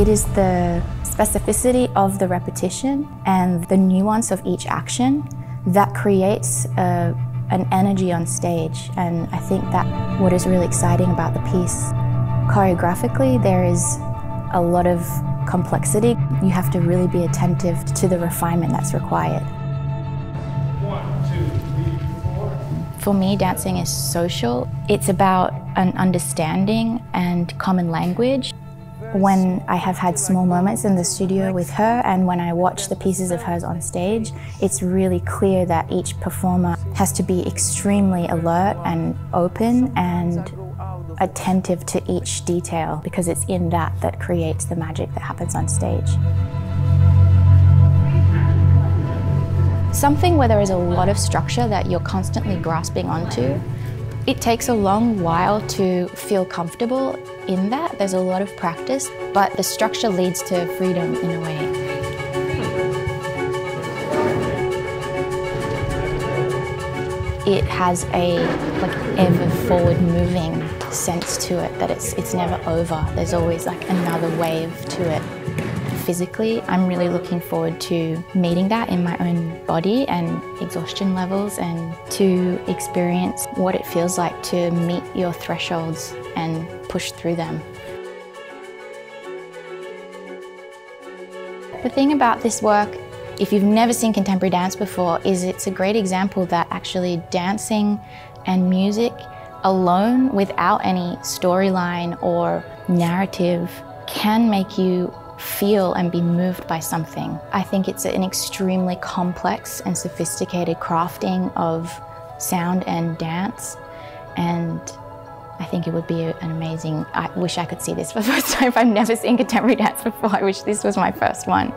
It is the specificity of the repetition and the nuance of each action that creates an energy on stage, and I think that what is really exciting about the piece. Choreographically, there is a lot of complexity. You have to really be attentive to the refinement that's required. 1, 2, 3, 4. For me, dancing is social. It's about an understanding and common language. When I have had small moments in the studio with her and when I watch the pieces of hers on stage, it's really clear that each performer has to be extremely alert and open and attentive to each detail, because it's in that that creates the magic that happens on stage. Something where there is a lot of structure that you're constantly grasping onto, it takes a long while to feel comfortable in that. There's a lot of practice, but the structure leads to freedom in a way. It has a ever forward moving sense to it, that it's never over. There's always another wave to it. Physically, I'm really looking forward to meeting that in my own body and exhaustion levels, and to experience what it feels like to meet your thresholds and push through them. The thing about this work, if you've never seen contemporary dance before, is it's a great example that actually dancing and music alone, without any storyline or narrative, can make you feel and be moved by something. I think it's an extremely complex and sophisticated crafting of sound and dance, and I think it would be an amazing, I wish I could see this for the first time. I've never seen contemporary dance before. I wish this was my first one.